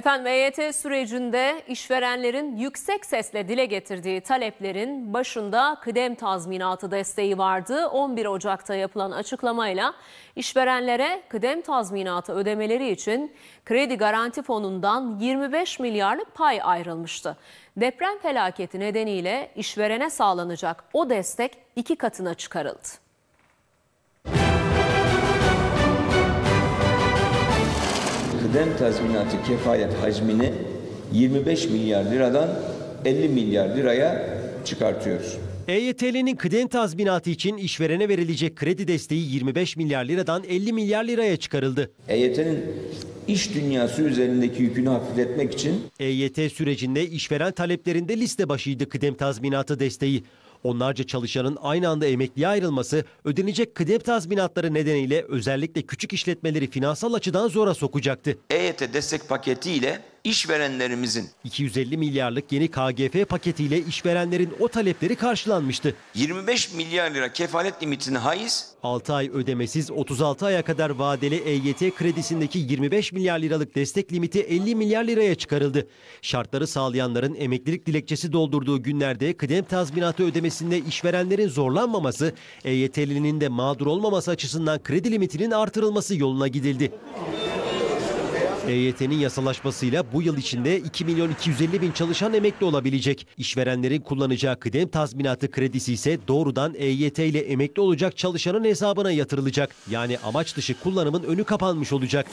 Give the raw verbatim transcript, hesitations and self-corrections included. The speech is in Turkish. Efendim E Y T sürecinde işverenlerin yüksek sesle dile getirdiği taleplerin başında kıdem tazminatı desteği vardı. on bir Ocak'ta yapılan açıklamayla işverenlere kıdem tazminatı ödemeleri için Kredi Garanti Fonu'ndan yirmi beş milyarlık pay ayrılmıştı. Deprem felaketi nedeniyle işverene sağlanacak o destek iki katına çıkarıldı. Kıdem tazminatı kefayet hacmini yirmi beş milyar liradan elli milyar liraya çıkartıyoruz. E Y T'nin kıdem tazminatı için işverene verilecek kredi desteği yirmi beş milyar liradan elli milyar liraya çıkarıldı. E Y T'nin iş dünyası üzerindeki yükünü hafifletmek için E Y T sürecinde işveren taleplerinde liste başıydı kıdem tazminatı desteği. Onlarca çalışanın aynı anda emekliye ayrılması ödenecek kıdem tazminatları nedeniyle özellikle küçük işletmeleri finansal açıdan zora sokacaktı. E Y T destek paketiyle işverenlerimizin iki yüz elli milyarlık yeni K G F paketiyle işverenlerin o talepleri karşılanmıştı. yirmi beş milyar lira kefalet limitini haiz, altı ay ödemesiz otuz altı aya kadar vadeli E Y T kredisindeki yirmi beş milyar liralık destek limiti elli milyar liraya çıkarıldı. Şartları sağlayanların emeklilik dilekçesi doldurduğu günlerde kıdem tazminatı ödemesinde işverenlerin zorlanmaması, E Y T'linin de mağdur olmaması açısından kredi limitinin artırılması yoluna gidildi. E Y T'nin yasalaşmasıyla bu yıl içinde iki milyon iki yüz elli bin çalışan emekli olabilecek. İşverenlerin kullanacağı kıdem tazminatı kredisi ise doğrudan E Y T ile emekli olacak çalışanın hesabına yatırılacak. Yani amaç dışı kullanımın önü kapanmış olacak.